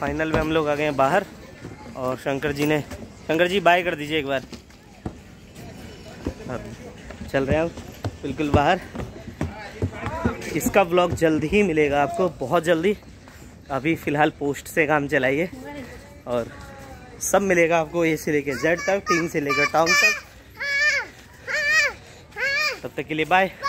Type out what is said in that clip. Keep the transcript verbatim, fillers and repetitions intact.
Final में हम लोग आ गए हैं बाहर और शंकर जी ने शंकर जी बाय कर दीजिए एक बार। चल रहे हैं हम बिल्कुल बाहर। इसका ब्लॉग जल्द ही मिलेगा आपको, बहुत जल्दी। अभी फ़िलहाल पोस्ट से काम चलाइए और सब मिलेगा आपको, ए से लेकर जेड तक, टीन से लेकर टाउन तक। तब तक के लिए बाय।